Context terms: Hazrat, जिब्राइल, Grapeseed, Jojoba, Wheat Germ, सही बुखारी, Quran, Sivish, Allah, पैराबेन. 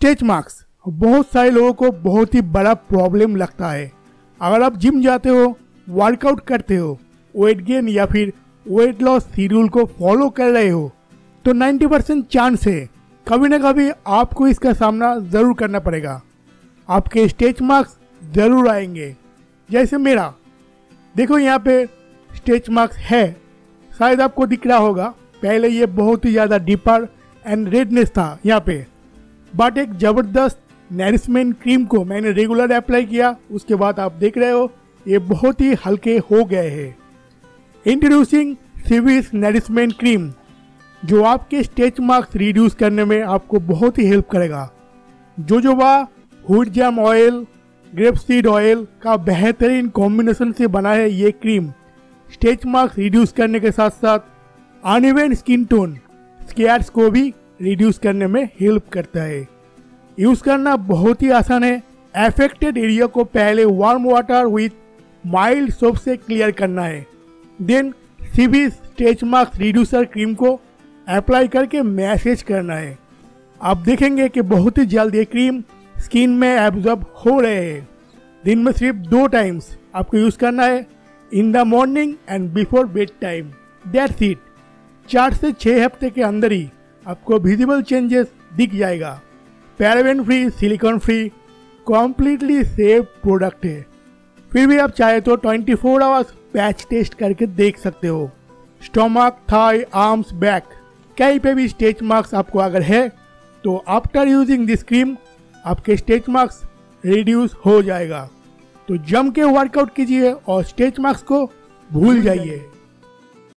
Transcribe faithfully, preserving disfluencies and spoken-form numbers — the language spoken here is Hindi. स्ट्रेच मार्क्स बहुत सारे लोगों को बहुत ही बड़ा प्रॉब्लम लगता है। अगर आप जिम जाते हो, वर्कआउट करते हो, वेट गेन या फिर वेट लॉस शेड्यूल को फॉलो कर रहे हो तो नब्बे परसेंट चांस है कभी ना कभी आपको इसका सामना ज़रूर करना पड़ेगा। आपके स्ट्रेच मार्क्स ज़रूर आएंगे, जैसे मेरा। देखो यहाँ पे स्ट्रेच मार्क्स है, शायद आपको दिख रहा होगा। पहले ये बहुत ही ज़्यादा डीपर एंड रेडनेस था यहाँ पे, बट एक ज़बरदस्त नरिशमेंट क्रीम को मैंने रेगुलर अप्लाई किया, उसके बाद आप देख रहे हो ये बहुत ही हल्के हो गए हैं। इंट्रोड्यूसिंग सिविश नरिशमेंट क्रीम, जो आपके स्ट्रेच मार्क्स रिड्यूस करने में आपको बहुत ही हेल्प करेगा। Jojoba, wheat germ oil, grapeseed oil का बेहतरीन कॉम्बिनेशन से बना है ये क्रीम। स्ट्रेच मार्क्स रिड्यूस करने के साथ साथ अनइवन स्किन टोन स्केयर्स को भी रिड्यूस करने में हेल्प करता है। यूज़ करना बहुत ही आसान है। एफेक्टेड एरिया को पहले warm water with mild soap से क्लियर करना है, देन सिविश स्ट्रेच मार्क्स रिड्यूसर क्रीम को अप्लाई करके मैसेज करना है। आप देखेंगे कि बहुत ही जल्द ये क्रीम स्किन में एब्जॉर्ब हो रहे हैं। दिन में सिर्फ दो टाइम्स आपको यूज़ करना है, in the morning and before bed time. That's it. चार से छः हफ्ते के अंदर ही आपको विजिबल चेंजेस दिख जाएगा। पैराबेन free, silicone free, completely safe product है। फिर भी आप चाहे तो twenty four hours patch test करके देख सकते हो। स्टोमक, थाई, आर्म्स, बैक कहीं पे भी स्ट्रेच मार्क्स आपको अगर है तो आफ्टर यूजिंग दिस क्रीम आपके स्ट्रेच मार्क्स रिड्यूस हो जाएगा। तो जम के वर्कआउट कीजिए और स्ट्रेच मार्क्स को भूल जाइए।